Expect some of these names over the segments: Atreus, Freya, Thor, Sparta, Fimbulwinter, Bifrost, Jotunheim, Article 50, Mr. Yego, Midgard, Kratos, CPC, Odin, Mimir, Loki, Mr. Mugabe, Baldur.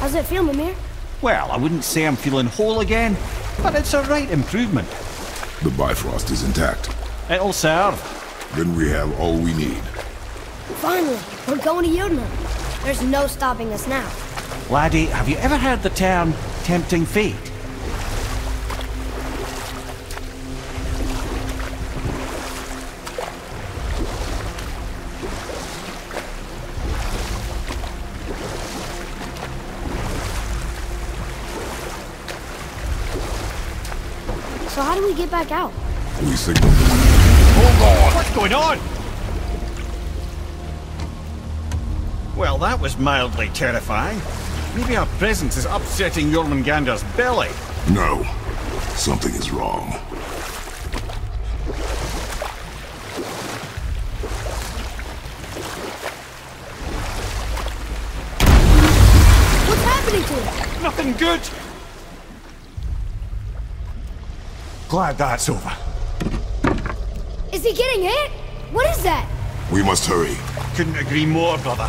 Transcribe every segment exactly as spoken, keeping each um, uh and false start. How's it feel, Mimir? Well, I wouldn't say I'm feeling whole again, but it's a right improvement. The Bifrost is intact. It'll serve. Then we have all we need. Finally, we're going to Jotunheim. There's no stopping us now. Laddie, have you ever heard the term tempting fate? So how do we get back out? We signal. Hold on! What's going on? Well, that was mildly terrifying. Maybe our presence is upsetting Jormungandr's belly. No. Something is wrong. What's happening to us? Nothing good! Glad that's over. Is he getting hit? What is that? We must hurry. Couldn't agree more, brother.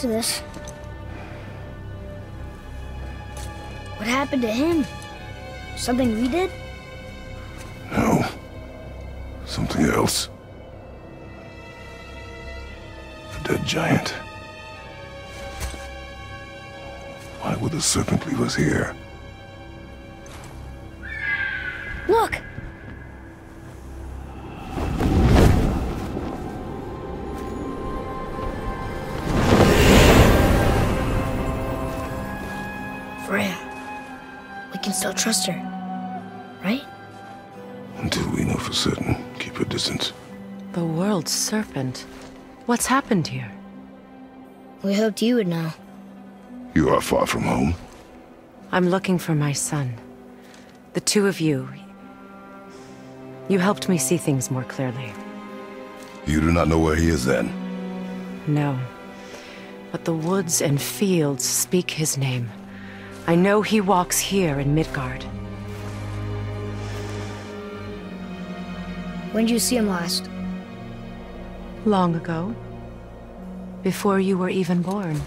To this. What happened to him? Something we did? No. Something else. A dead giant. Why would the serpent leave us here? Look! Still trust her, right? Until we know for certain, keep her distance. The world's serpent. What's happened here? We hoped you would know. You are far from home. I'm looking for my son. The two of you. You helped me see things more clearly. You do not know where he is then? No. But the woods and fields speak his name. I know he walks here in Midgard. When did you see him last? Long ago. Before you were even born.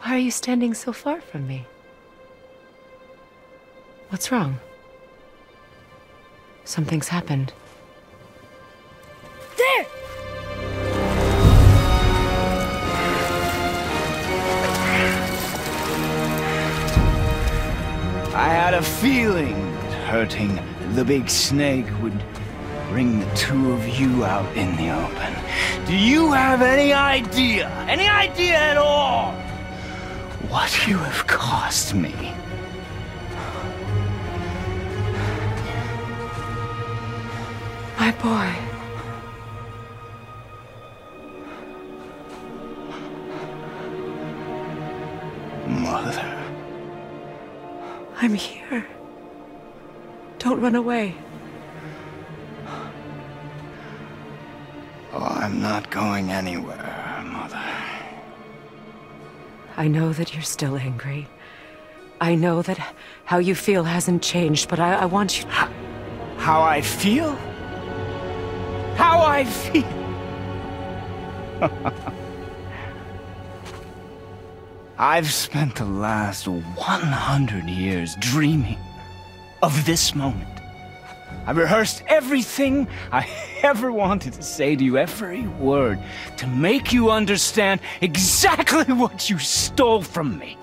Why are you standing so far from me? What's wrong? Something's happened. There! I had a feeling that hurting the big snake would bring the two of you out in the open. Do you have any idea, any idea at all, what you have cost me? My boy. Mother. I'm here. Don't run away. Oh, I'm not going anywhere, Mother. I know that you're still angry. I know that how you feel hasn't changed, but I, I want you... How, how I feel? How I feel? I've spent the last one hundred years dreaming of this moment. I rehearsed everything I ever wanted to say to you, every word, to make you understand exactly what you stole from me.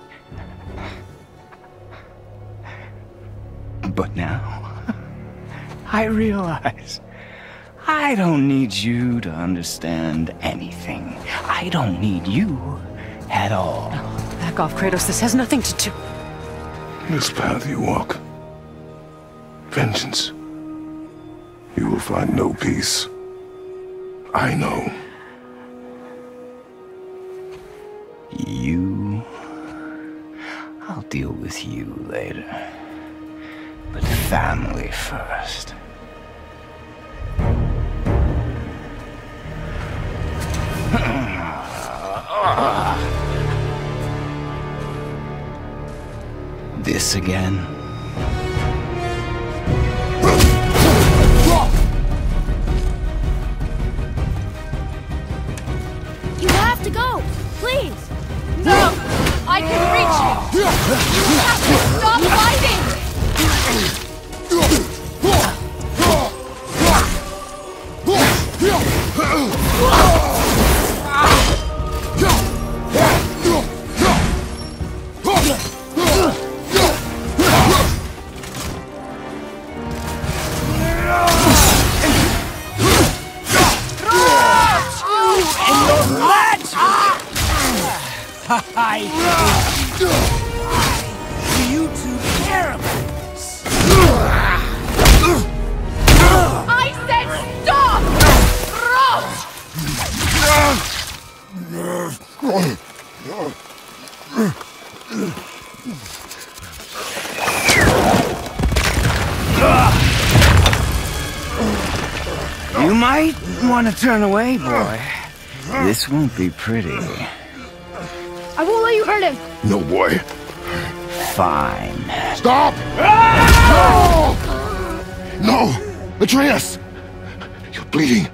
But now... I realize I don't need you to understand anything. I don't need you at all. Oh, back off, Kratos. This has nothing to do... This path you walk... Vengeance. You will find no peace. I know. You... I'll deal with you later. But family first. This again? You have to go! Please! No! I can reach you! You have to stop fighting! You might want to turn away, boy. This won't be pretty. I won't let you hurt him. No, boy. Fine. Stop! Ah! No! No! Atreus! You're bleeding.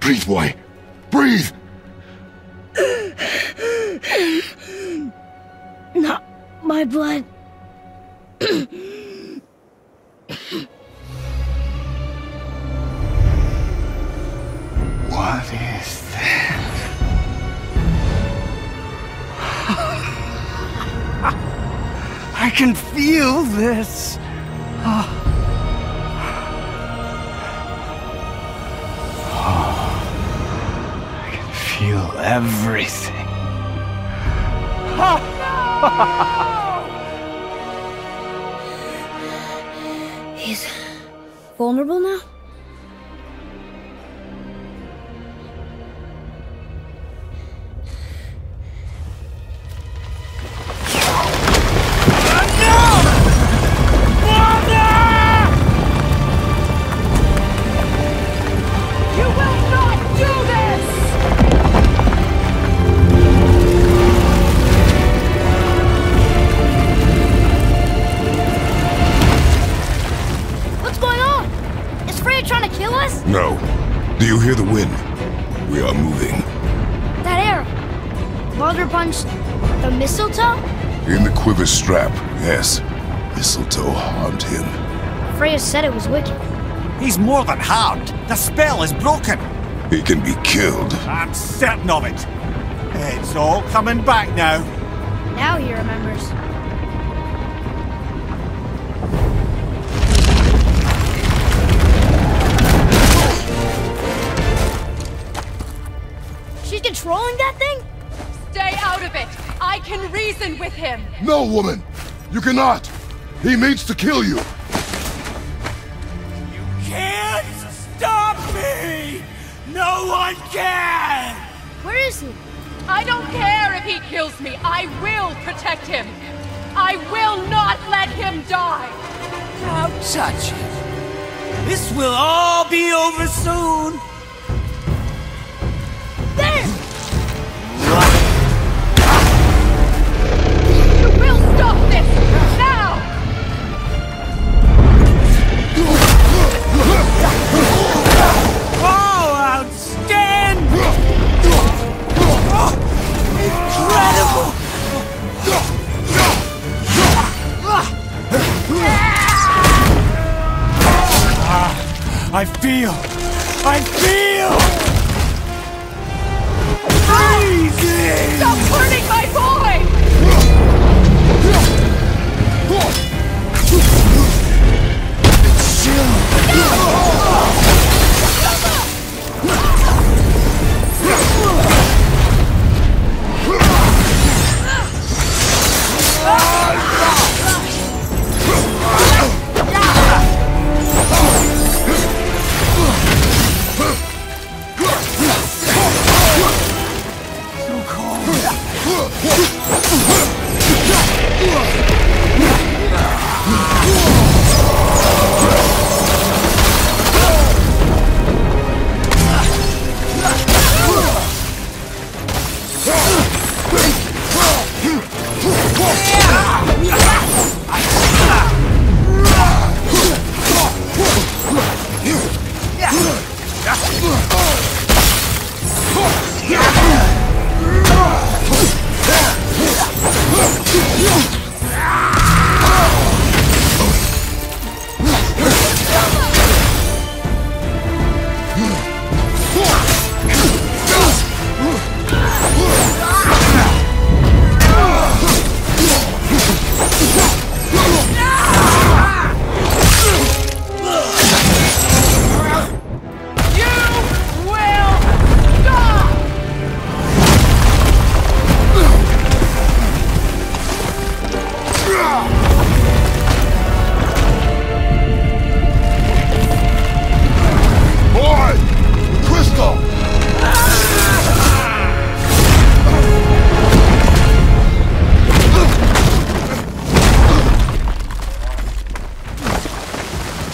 Breathe, boy. Breathe! Not my blood. What is that? I can feel this. Oh. Oh. I can feel everything. Oh. No! He's vulnerable now? Strap, yes. Mistletoe harmed him. Freya said it was wicked. He's more than harmed. The spell is broken. He can be killed. I'm certain of it. It's all coming back now. Now he remembers. She's controlling that thing? Stay out of it. I can reason with him! No, woman! You cannot! He means to kill you! You can't stop me! No one can! Where is he? I don't care if he kills me! I will protect him! I will not let him die! Don't touch him! This will all be over soon! I feel! I feel! Freezing! Stop hurting my boy! It's chill! No!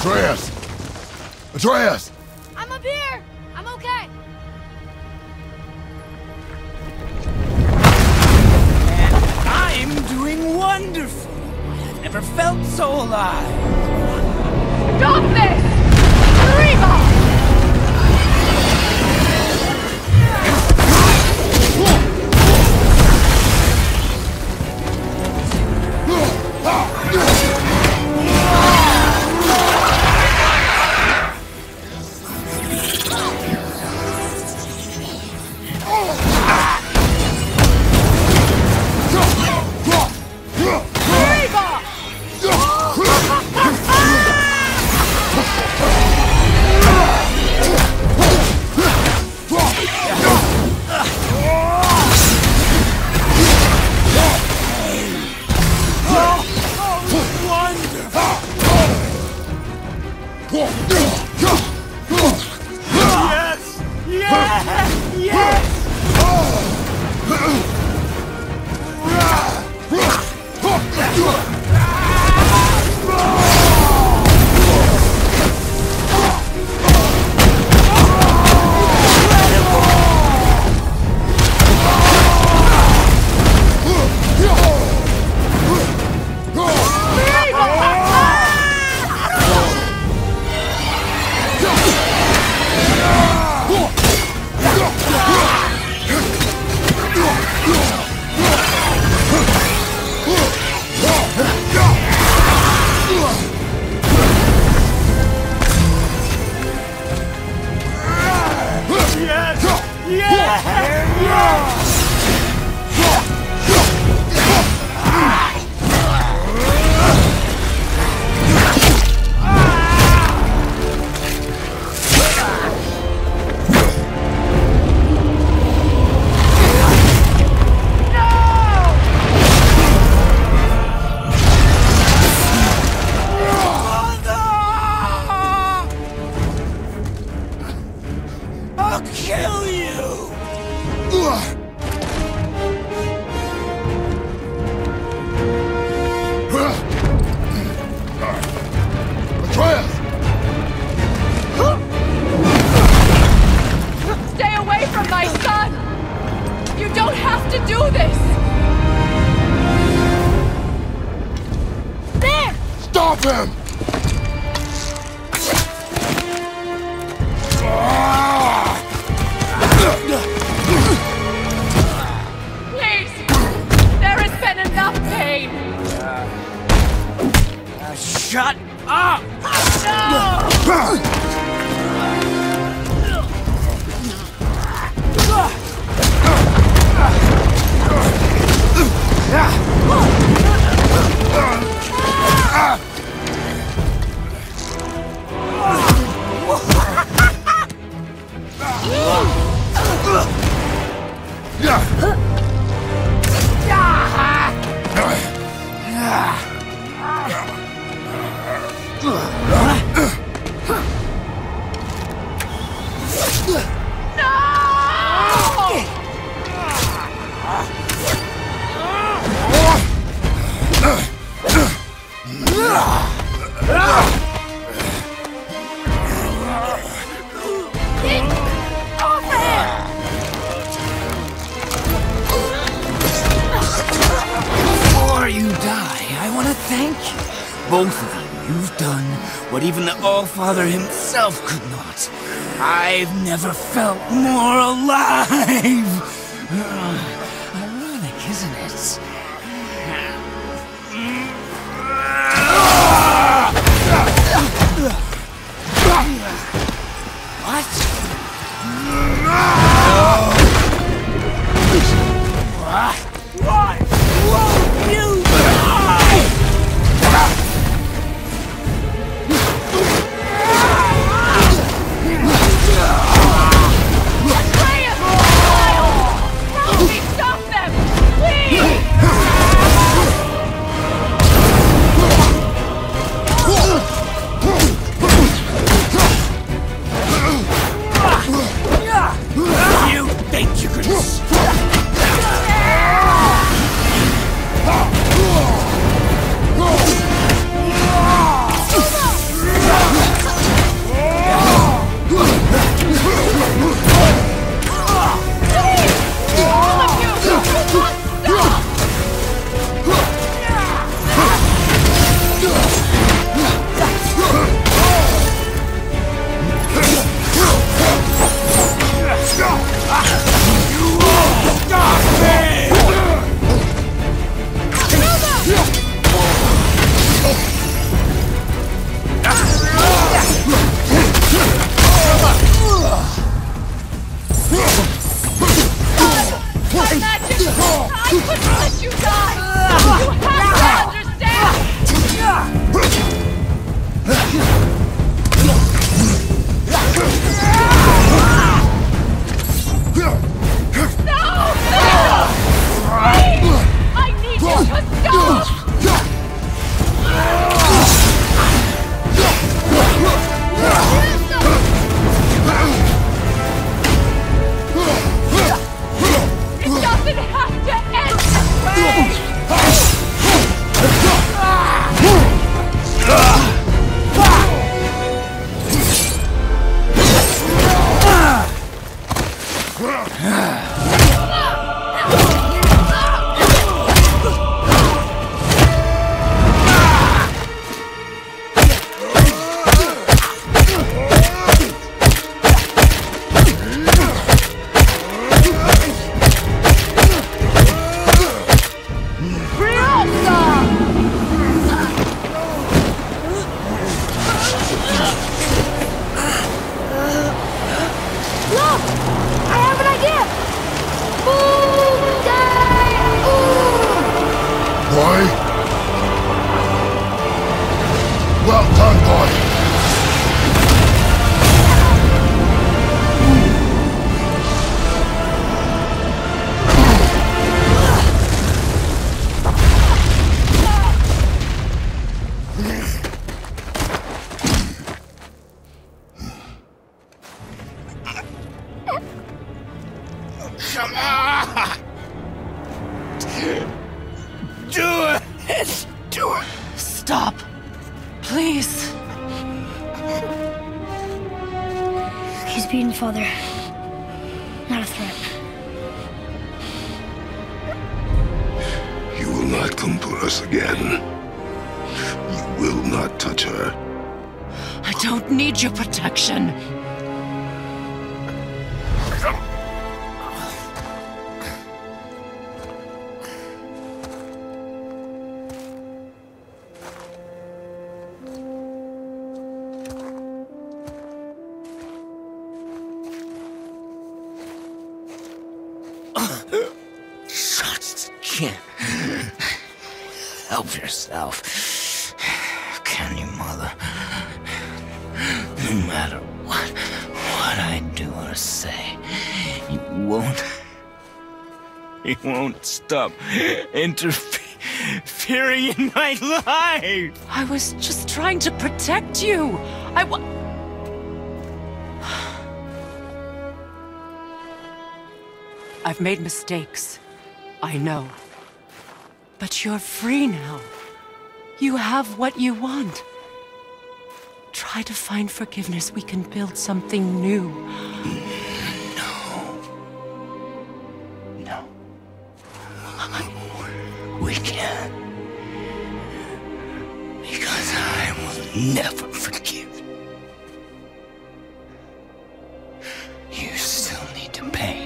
Atreus! Atreus! I'm up here! I'm okay! And I'm doing wonderful! I've never felt so alive! Stop this! Father himself could not. I've never felt more alive! Ironic, isn't it? boy! Well done, boy! Come on! Do it! Do it! Stop. Please. He's beaten, Father. Not a threat. You will not come for us again. You will not touch her. I don't need your protection. Help yourself, can you, Mother? No matter what, what I do or say, you won't, you won't stop interfering in my life. I was just trying to protect you. I wa- I've made mistakes. I know. But you're free now. You have what you want. Try to find forgiveness. We can build something new. No. No. I... We can't. Because I will never forgive. You still need to pay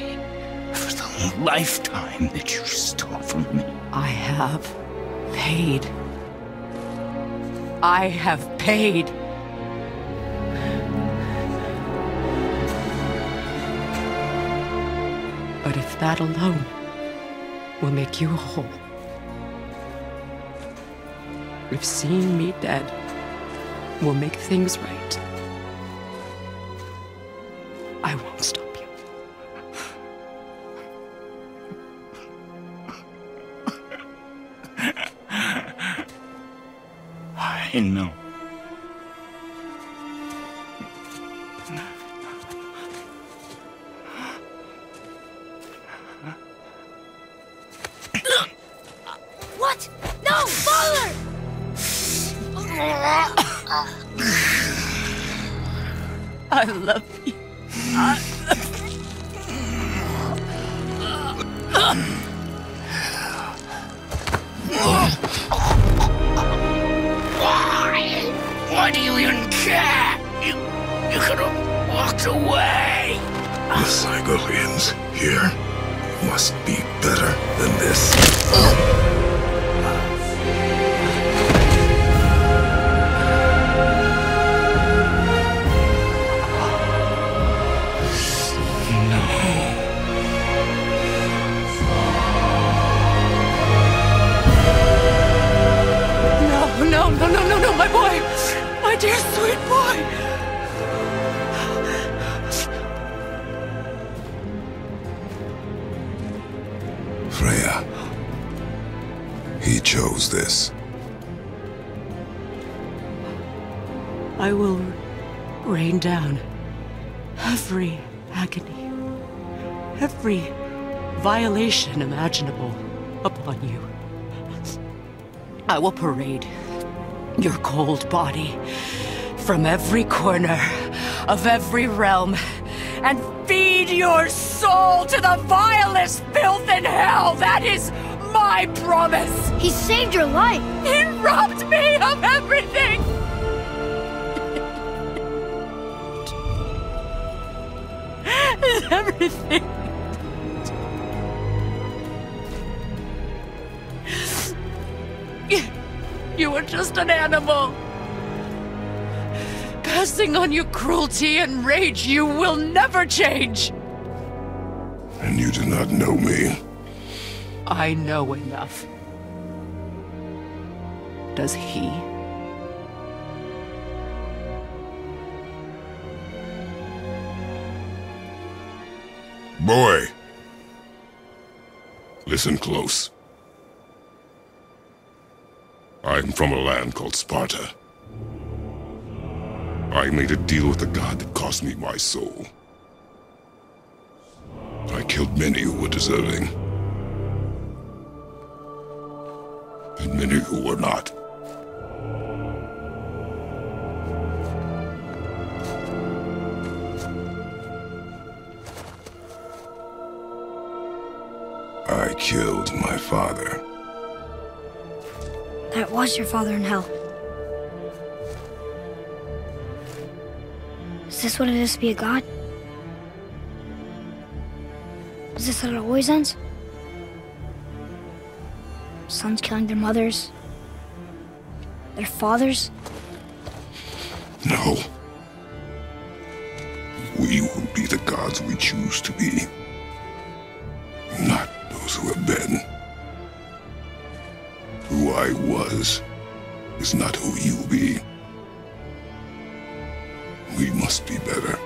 for the lifetime that you stole from me. I have paid. I have paid. But if that alone will make you whole, if seeing me dead will make things right, I won't stop. I know. What? No, Baldur! I love you. I Why do you even care? You, you could have walked away. The cycle ends here. Must be better than this. No. No, no, no, no, no, my boy. My dear sweet boy! Freya. He chose this. I will rain down every agony, every violation imaginable upon you. I will parade your cold body from every corner of every realm and feed your soul to the vilest filth in hell. That is my promise. He saved your life. He robbed me of everything. Everything. You were just an animal. Passing on your cruelty and rage, you will never change. And you do not know me. I know enough. does he? Boy! Listen close. I'm from a land called Sparta. I made a deal with the god that cost me my soul. I killed many who were deserving. And many who were not. I killed my father. That was your father in hell. Is this what it is to be a god? Is this how it always ends? Sons killing their mothers? Their fathers? No. We will be the gods we choose to be. Not those who have been. Who I was is not who you be. We must be better.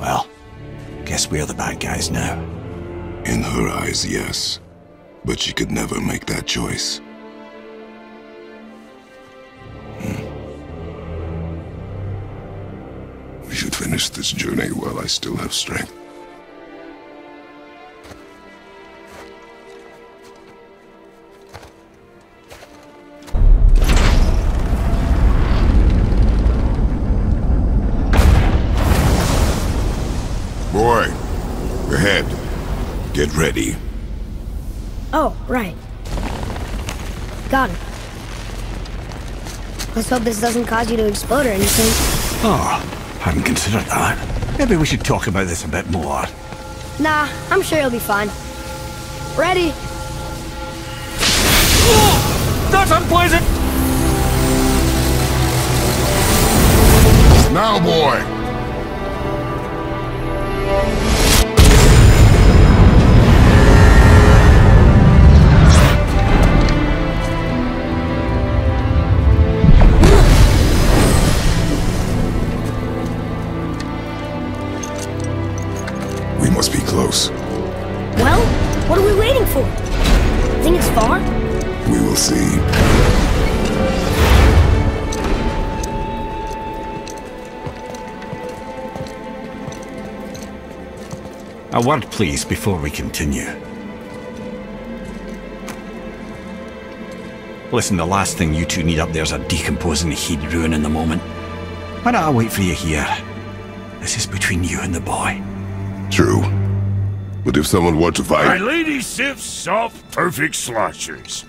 Well, guess we are the bad guys now. In her eyes, yes. But she could never make that choice. Hmm. We should finish this journey while I still have strength. Get ready. Oh, right. Got it. Let's hope this doesn't cause you to explode or anything. Oh, hadn't considered that. Maybe we should talk about this a bit more. Nah, I'm sure you'll be fine. Ready? Oh, that's unpleasant! Now, boy! Well, what are we waiting for? Think it's far? We will see. A word, please, before we continue. Listen, the last thing you two need up there is a decomposing heat ruin in the moment. Why don't I wait for you here? This is between you and the boy. True. But if someone were to fight... My Lady Sif's soft, perfect sloshers.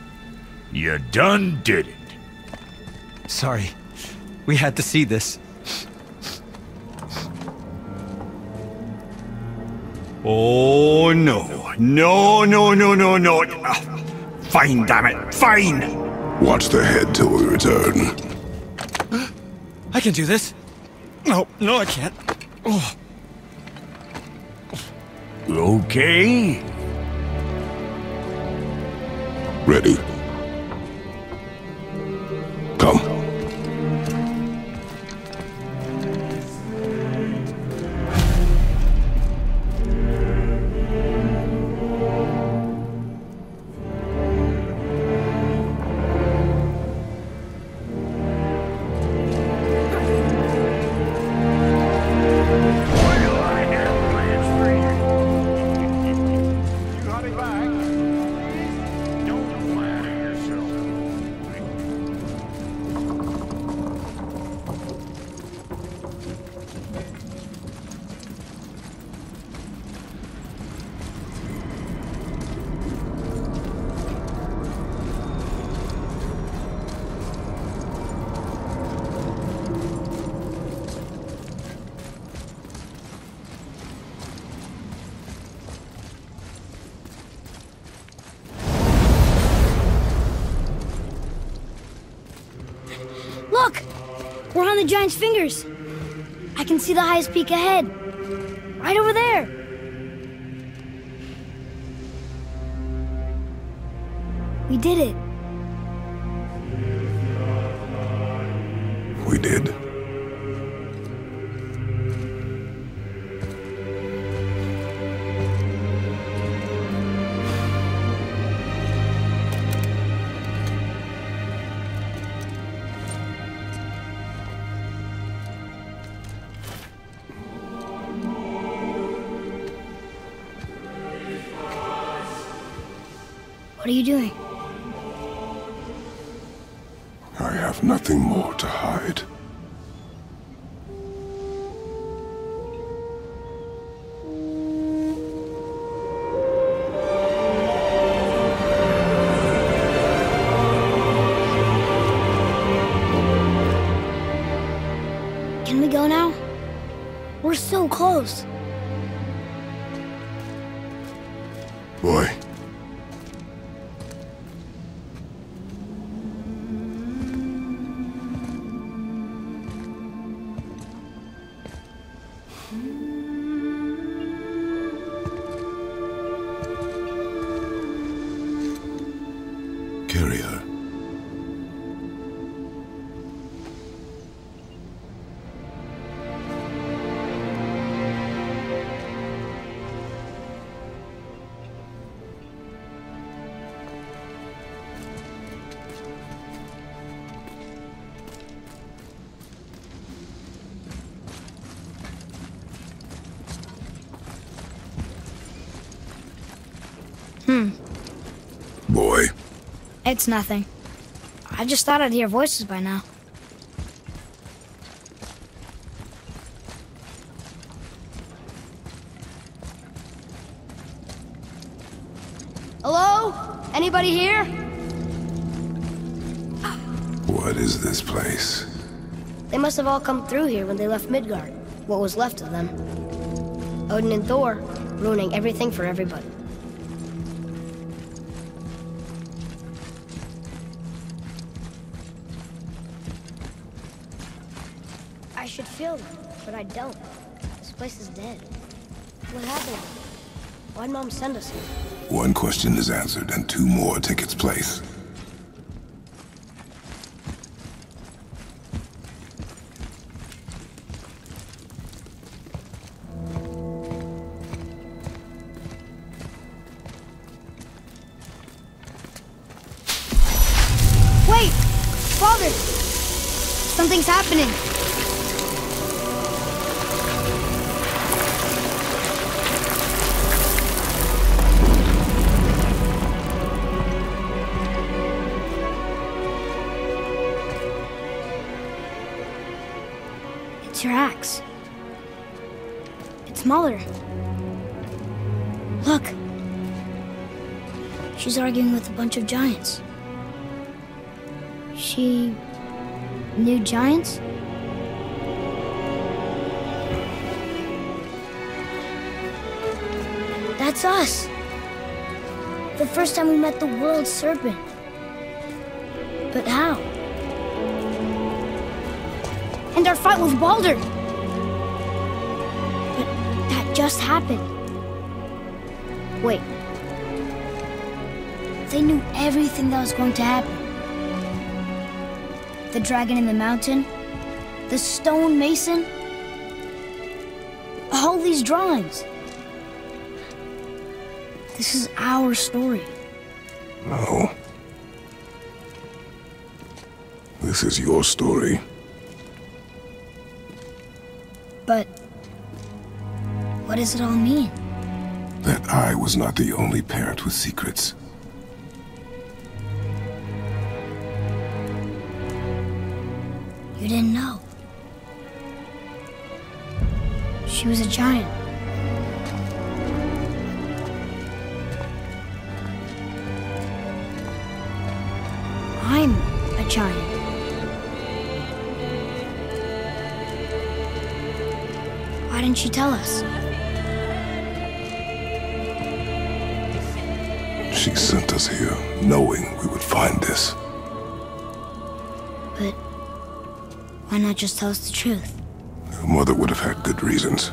You done did it. Sorry. We had to see this. Oh, no. No, no, no, no, no. Ah, fine, damn it. Fine! Watch the head till we return. I can do this. No, no, I can't. Oh. Okay. Ready. Come. Don't matter. We're on the giant's fingers. I can see the highest peak ahead. Right over there. We did it. We did. What are you doing? I have nothing more to hide. Can we go now? We're so close. Boy. It's nothing. I just thought I'd hear voices by now. Hello? Anybody here? What is this place? They must have all come through here when they left Midgard. What was left of them. Odin and Thor, ruining everything for everybody. But I don't. This place is dead. What happened? Why'd Mom send us here? One question is answered, and two more take its place. Wait! Father! Something's happening. Smaller. Look. She's arguing with a bunch of giants. She knew giants? That's us. The first time we met the world serpent. But how? And our fight with Baldur. Just happened. Wait. They knew everything that was going to happen. The dragon in the mountain, the stone mason, all these drawings. This is our story. No. This is your story. But what does it all mean? That I was not the only parent with secrets. You didn't know. She was a giant. I'm a giant. Why didn't she tell us? She sent us here, knowing we would find this. But Why not just tell us the truth? Your mother would have had good reasons.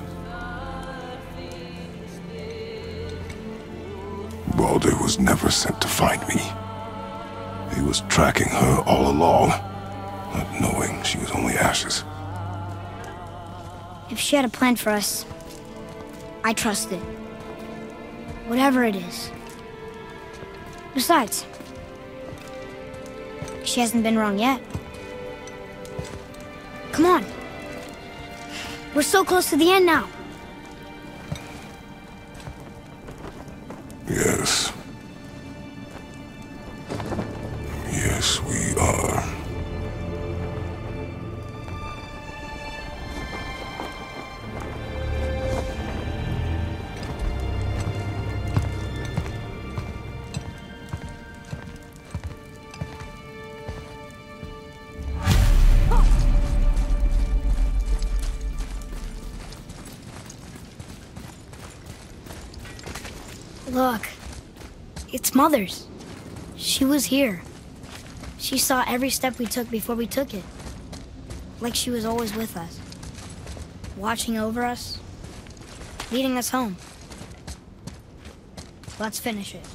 Baldur was never sent to find me. He was tracking her all along, not knowing she was only ashes. If she had a plan for us, I trust it. Whatever it is. Besides, she hasn't been wrong yet. Come on. We're so close to the end now. Yes. Yes, we are. Look, it's Mother's. She was here. She saw every step we took before we took it. Like she was always with us. Watching over us. Leading us home. Let's finish it.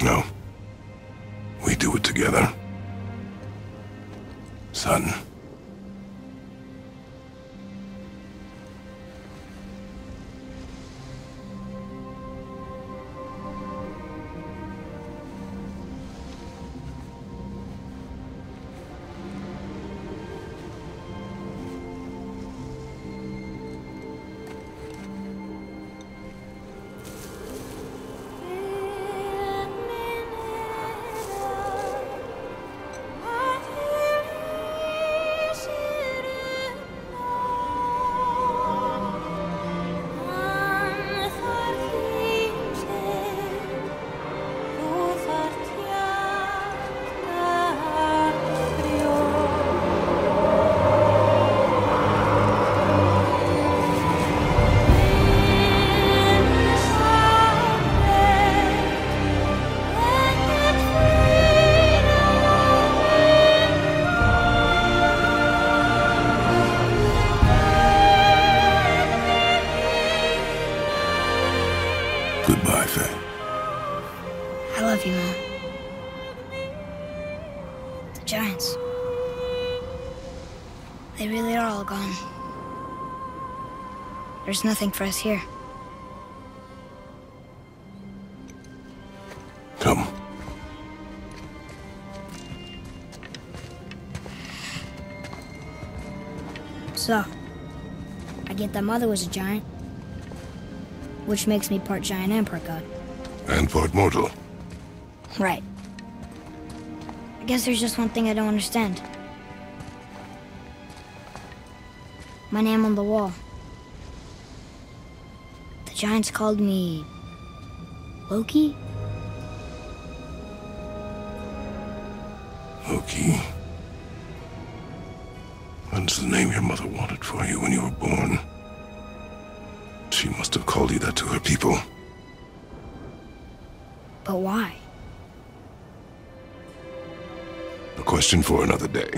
No. We do it together. Son. Goodbye, Faye. I love you, Mom. The giants. They really are all gone. There's nothing for us here. Come. So, I get that Mother was a giant. Which makes me part giant and part god. And part mortal. Right. I guess there's just one thing I don't understand. My name on the wall. The giants called me... Loki? Loki. That's the name your mother wanted for you when you were born. She must have called you that to her people. But why? A question for another day.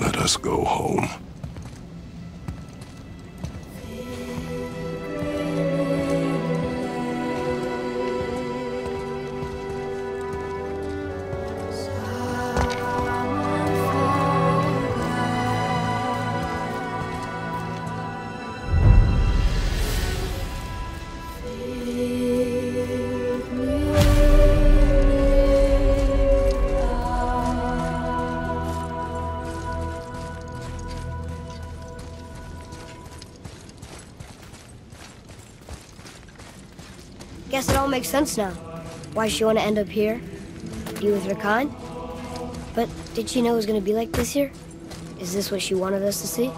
Let us go home. Guess it all makes sense now. Why she want to end up here? Be with her kind? But did she know it was going to be like this here? Is this what she wanted us to see?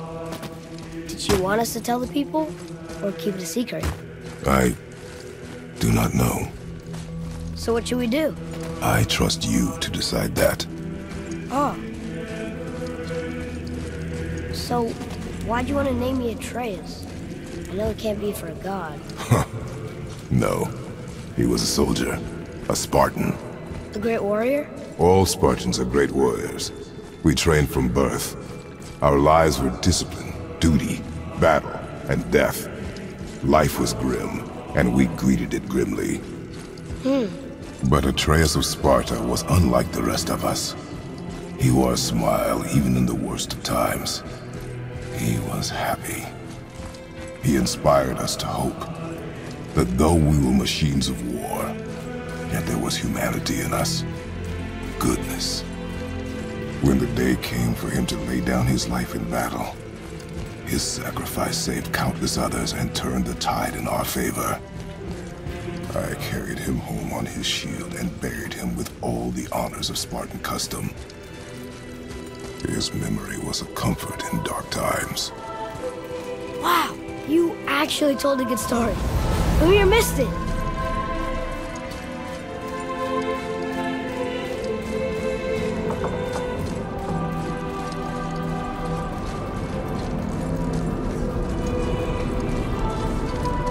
Did she want us to tell the people or keep it a secret? I do not know. So what should we do? I trust you to decide that. Oh. So why'd you want to name me Atreus? I know it can't be for a god. No. He was a soldier. A Spartan. A great warrior? All Spartans are great warriors. We trained from birth. Our lives were discipline, duty, battle, and death. Life was grim, and we greeted it grimly. Hmm. But Atreus of Sparta was unlike the rest of us. He wore a smile even in the worst of times. He was happy. He inspired us to hope that though we were machines of war, yet there was humanity in us. Goodness. When the day came for him to lay down his life in battle, his sacrifice saved countless others and turned the tide in our favor. I carried him home on his shield and buried him with all the honors of Spartan custom. His memory was a comfort in dark times. Wow, you actually told a good story. Mimir missed it.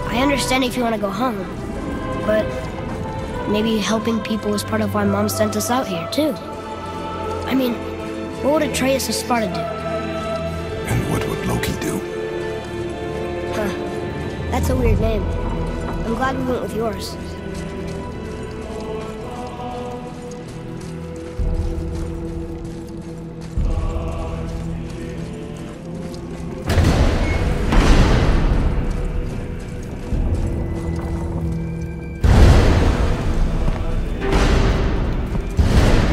I understand if you want to go home, but maybe helping people is part of why Mom sent us out here, too. I mean, what would Atreus of Sparta do? And what would Loki do? Huh. That's a weird name. I'm glad we went with yours.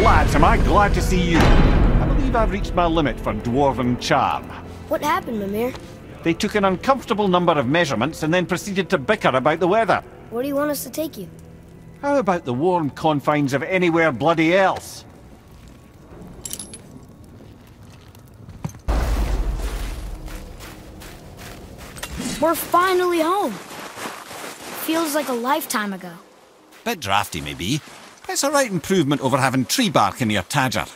Lads, am I glad to see you. I believe I've reached my limit for dwarven charm. What happened, Mimir? They took an uncomfortable number of measurements and then proceeded to bicker about the weather. Where do you want us to take you? How about the warm confines of anywhere bloody else? We're finally home. Feels like a lifetime ago. Bit drafty, maybe. It's a right improvement over having tree bark in your tadger.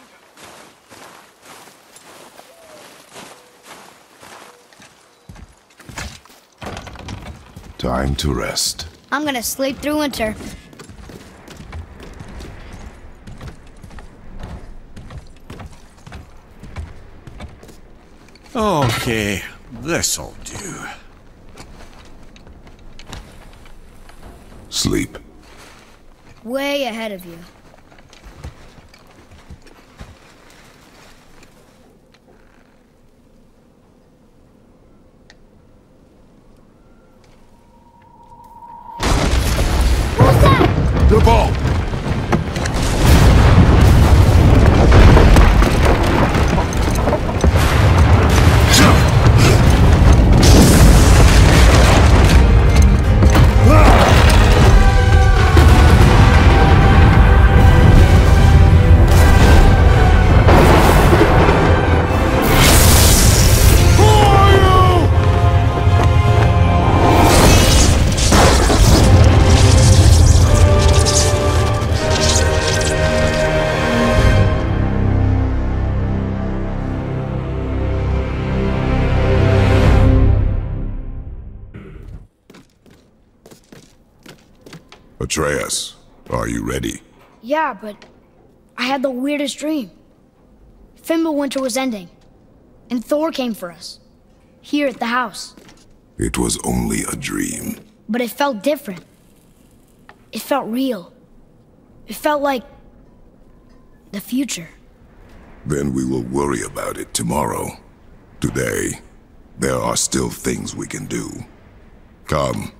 Time to rest. I'm gonna sleep through winter. Okay, this'll do. Sleep. Way ahead of you. What's that? The ball! Atreus, are you ready? Yeah, but I had the weirdest dream. Fimbulwinter was ending, and Thor came for us, here at the house. It was only a dream. But it felt different. It felt real. It felt like the future. Then we will worry about it tomorrow. Today, there are still things we can do. Come.